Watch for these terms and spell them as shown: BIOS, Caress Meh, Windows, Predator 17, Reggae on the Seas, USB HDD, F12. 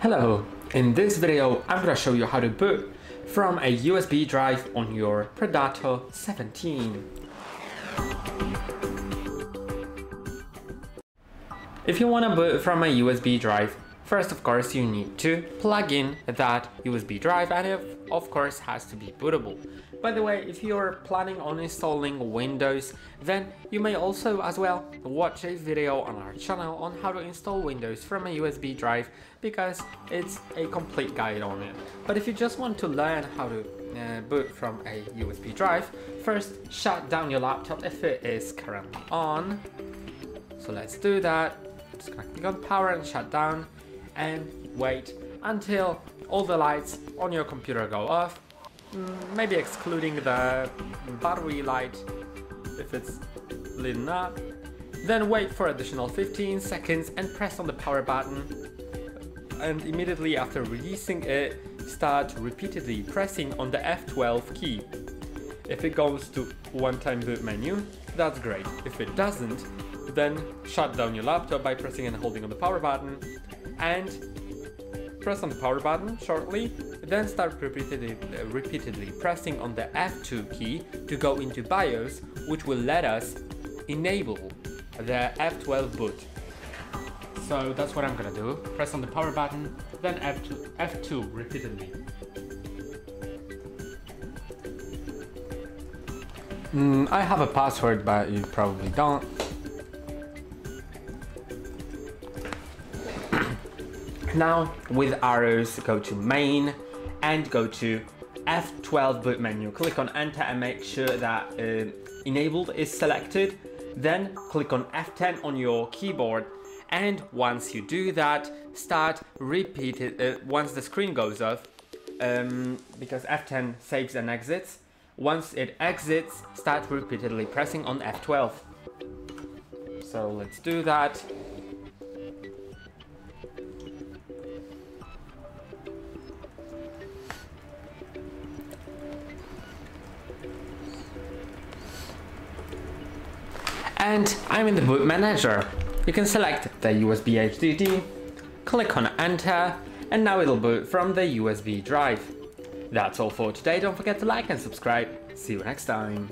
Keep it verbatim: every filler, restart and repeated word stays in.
Hello, in this video I'm gonna show you how to boot from a U S B drive on your Predator seventeen. If you wanna boot from a U S B drive, first of course you need to plug in that U S B drive, and it of course has to be bootable. By the way, if you're planning on installing Windows, then you may also as well watch a video on our channel on how to install Windows from a U S B drive, because it's a complete guide on it. But if you just want to learn how to uh, boot from a U S B drive, first shut down your laptop if it is currently on. So let's do that. I'm just gonna click on power and shut down and wait until all the lights on your computer go off. Maybe excluding the battery light if it's lit up. Then wait for additional fifteen seconds and press on the power button. And immediately after releasing it, start repeatedly pressing on the F twelve key. If it goes to one-time boot menu, that's great. If it doesn't, then shut down your laptop by pressing and holding on the power button. And press on the power button shortly. Then start repeatedly, uh, repeatedly pressing on the F two key to go into BIOS, which will let us enable the F twelve boot. So that's what I'm gonna do. Press on the power button, then F two, F two repeatedly. Mm, I have a password, but you probably don't. Now with arrows, go to main and go to F twelve boot menu. Click on enter and make sure that uh, enabled is selected. Then click on F ten on your keyboard, and once you do that, start repeating uh, once the screen goes off, um, because F ten saves and exits. Once it exits, start repeatedly pressing on F twelve. So let's do that. And I'm in the boot manager. You can select the U S B H D D, click on enter, and now it'll boot from the U S B drive. That's all for today. Don't forget to like and subscribe. See you next time.